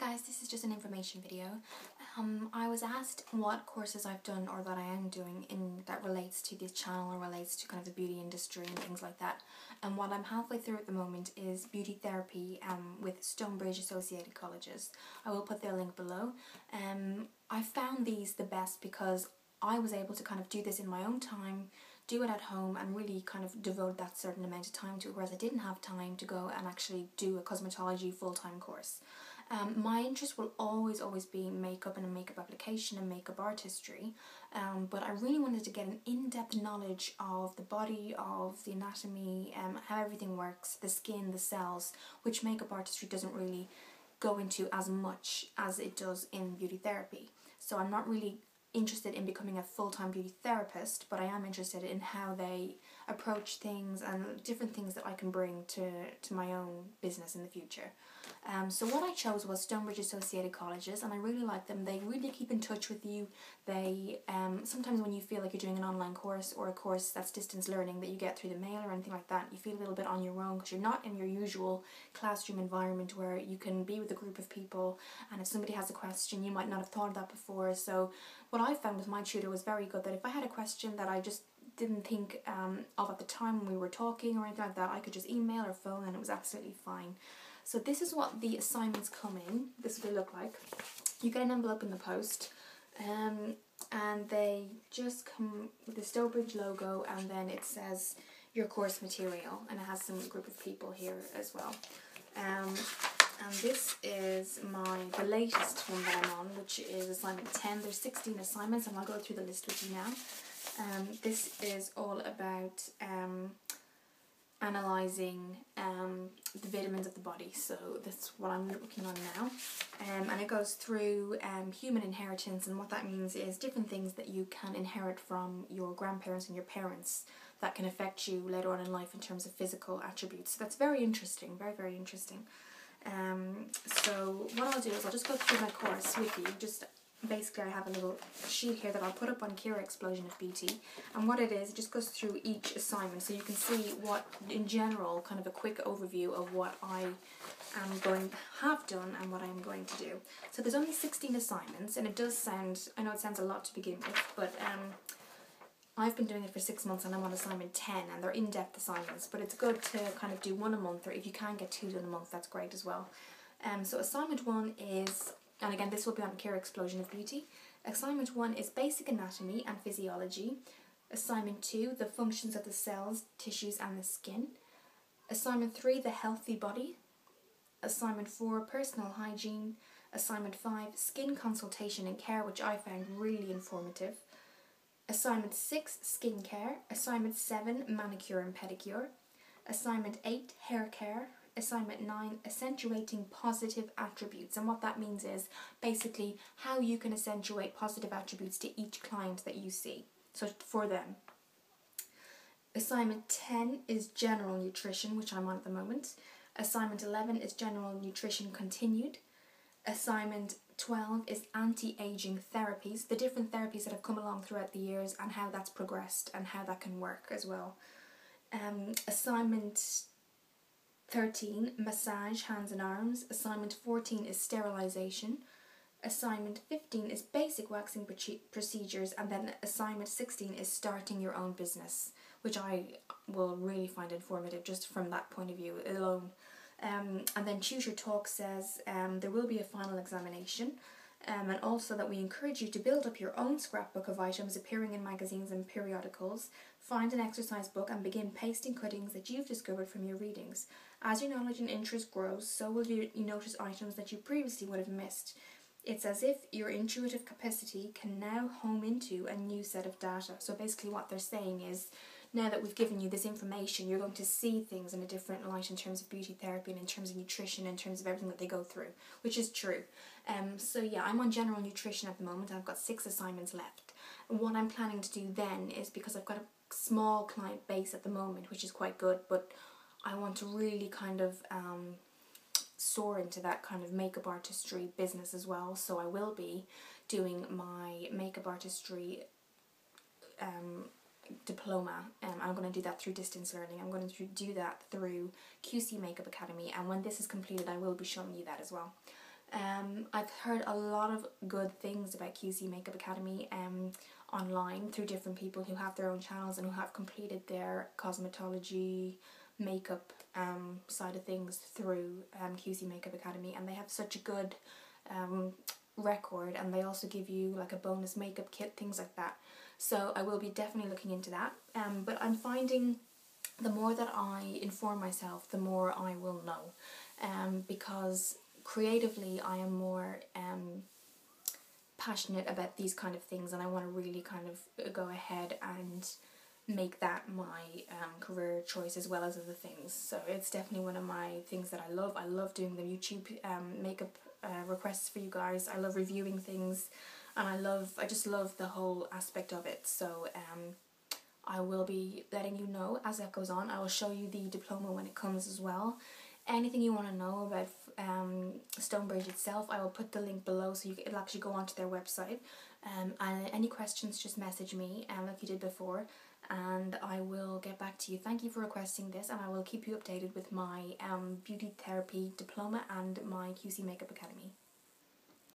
guys, this is just an information video. I was asked what courses I've done or that I am doing in that relates to this channel or relates to kind of the beauty industry and things like that. And what I'm halfway through at the moment is beauty therapy with Stonebridge Associated Colleges. I will put their link below. I found these the best because I was able to kind of do this in my own time, do it at home, and really kind of devote that certain amount of time to it, whereas I didn't have time to go and actually do a cosmetology full-time course. My interest will always be makeup and makeup application and makeup artistry, but I really wanted to get an in-depth knowledge of the body, of the anatomy, how everything works, the skin, the cells, which makeup artistry doesn't really go into as much as it does in beauty therapy. So I'm not really interested in becoming a full-time beauty therapist, but I am interested in how they approach things and different things that I can bring to my own business in the future. So what I chose was Stonebridge Associated Colleges, and I really like them. They really keep in touch with you. They sometimes when you feel like you're doing an online course or a course that's distance learning that you get through the mail or anything like that, you feel a little bit on your own because you're not in your usual classroom environment where you can be with a group of people, and if somebody has a question you might not have thought of that before. So what I found with my tutor was very good, that if I had a question that I just didn't think of at the time when we were talking or anything like that, I could just email or phone and it was absolutely fine. So this is what the assignments come in. This is what they look like. You get an envelope in the post, and they just come with the Stonebridge logo, and then it says your course material, and it has some group of people here as well. And this is the latest one that I'm on, which is assignment 10. There's 16 assignments, and I'll go through the list with you now. This is all about analysing the vitamins of the body, so that's what I'm working on now, and it goes through human inheritance, and what that means is different things that you can inherit from your grandparents and your parents that can affect you later on in life in terms of physical attributes. So that's very interesting, very, very interesting. So what I'll do is I'll just go through my course with you. Just basically, I have a little sheet here that I'll put up on Kira Explosion of Beauty, and what it is, it just goes through each assignment so you can see what, in general, kind of a quick overview of what I am going to have done and what I am going to do. So there's only 16 assignments, and it does sound, I know it sounds a lot to begin with, but I've been doing it for 6 months and I'm on assignment 10, and they're in-depth assignments, but it's good to kind of do one a month, or if you can get 2 done a month, that's great as well. So assignment 1 is, and again, this will be on Kira Explosion of Beauty. Assignment 1 is Basic Anatomy and Physiology. Assignment 2, The Functions of the Cells, Tissues and the Skin. Assignment 3, The Healthy Body. Assignment 4, Personal Hygiene. Assignment 5, Skin Consultation and Care, which I found really informative. Assignment 6, Skin Care. Assignment 7, Manicure and Pedicure. Assignment 8, Hair Care. Assignment 9, Accentuating Positive Attributes, and what that means is basically how you can accentuate positive attributes to each client that you see, so for them. Assignment 10 is General Nutrition, which I'm on at the moment. Assignment 11 is General Nutrition Continued. Assignment 12 is Anti-Aging Therapies, the different therapies that have come along throughout the years and how that's progressed and how that can work as well. Assignment 13, Massage, Hands and Arms. Assignment 14 is Sterilisation. Assignment 15 is Basic Waxing Procedures. And then assignment 16 is Starting Your Own Business, which I will really find informative just from that point of view alone. And then Choose Your Talk says there will be a final examination. And also that we encourage you to build up your own scrapbook of items appearing in magazines and periodicals. Find an exercise book and begin pasting cuttings that you've discovered from your readings. As your knowledge and interest grows, so will you notice items that you previously would have missed. It's as if your intuitive capacity can now home into a new set of data. So basically what they're saying is, now that we've given you this information, you're going to see things in a different light in terms of beauty therapy and in terms of nutrition, in terms of everything that they go through, which is true. So yeah, I'm on general nutrition at the moment. I've got 6 assignments left. And what I'm planning to do then is, because I've got a small client base at the moment, which is quite good, but I want to really kind of soar into that kind of makeup artistry business as well. So I will be doing my makeup artistry diploma, and I'm going to do that through distance learning. I'm going to do that through QC Makeup Academy, and when this is completed I will be showing you that as well. I've heard a lot of good things about QC Makeup Academy online through different people who have their own channels and who have completed their cosmetology makeup side of things through QC Makeup Academy, and they have such a good record, and they also give you like a bonus makeup kit, things like that. So I will be definitely looking into that, but I'm finding the more that I inform myself, the more I will know, because creatively I am more passionate about these kind of things, and I want to really kind of go ahead and make that my career choice as well as other things. So it's definitely one of my things that I love. I love doing the YouTube makeup requests for you guys. I love reviewing things, and I just love the whole aspect of it. So I will be letting you know as that goes on. I will show you the diploma when it comes as well. Anything you want to know about Stonebridge itself, I will put the link below, so it'll actually go onto their website. And any questions, just message me like you did before, and I will get back to you. Thank you for requesting this, and I will keep you updated with my beauty therapy diploma and my QC Makeup Academy.